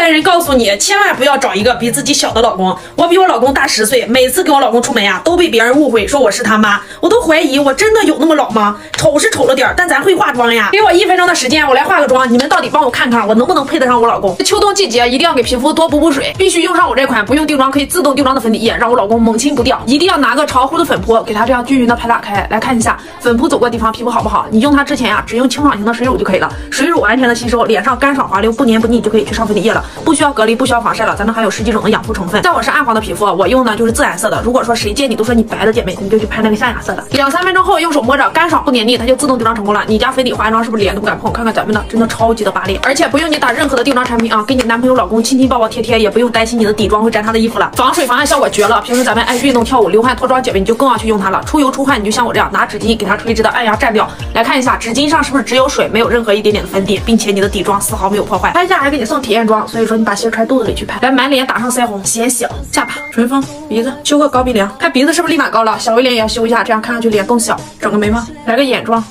代人告诉你，千万不要找一个比自己小的老公。我比我老公大10岁，每次跟我老公出门呀，都被别人误会说我是他妈，我都怀疑我真的有那么老吗？丑是丑了点，但咱会化妆呀。给我1分钟的时间，我来化个妆，你们到底帮我看看我能不能配得上我老公。秋冬季节一定要给皮肤多补补水，必须用上我这款不用定妆可以自动定妆的粉底液，让我老公猛亲不掉。一定要拿个潮乎的粉扑，给它这样均匀的拍打开，来看一下粉扑走过的地方皮肤好不好。你用它之前呀，只用清爽型的水乳就可以了，水乳完全的吸收，脸上干爽滑溜，不黏不腻，就可以去上粉底液了。不需要隔离，不需要防晒了，咱们还有10几种的养肤成分。像我是暗黄的皮肤，我用的就是自然色的。如果说谁见你都说你白的姐妹，你就去拍那个象牙色的。2、3分钟后用手摸着，干爽不黏腻，它就自动定妆成功了。你家粉底化妆是不是脸都不敢碰？看看咱们的，真的超级的拔脸，而且不用你打任何的定妆产品啊，给你男朋友老公亲亲抱抱贴贴，也不用担心你的底妆会沾他的衣服了。防水防汗效果绝了，平时咱们爱运动跳舞流汗脱妆姐妹，你就更要去用它了。出油出汗，你就像我这样拿纸巾给它垂直的按压蘸掉。来看一下纸巾上是不是只有水，没有任何一点点的粉底，并且你的底妆丝毫没有破坏。拍下还给你送体验妆，所以说你把鞋揣肚子里去拍。来满脸打上腮红，显小，下巴、唇峰、鼻子修个高鼻梁，看鼻子是不是立马高了，小 V 脸也要修一下，这样看上去脸更小。整个眉毛，来个眼妆，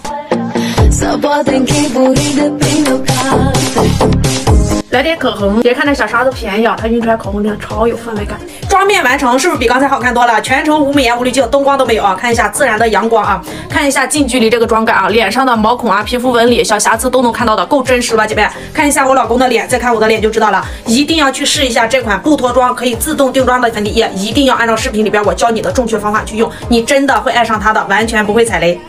来点口红。别看这小沙子便宜啊，它晕出来口红真的超有氛围感。妆面完成，是不是比刚才好看多了？全程无美颜无滤镜，灯光都没有啊。看一下自然的阳光啊，看一下近距离这个妆感啊，脸上的毛孔啊、皮肤纹理、小瑕疵都能看到的，够真实吧，姐妹？看一下我老公的脸，再看我的脸就知道了。一定要去试一下这款不脱妆可以自动定妆的粉底液，一定要按照视频里边我教你的正确方法去用，你真的会爱上它的，完全不会踩雷。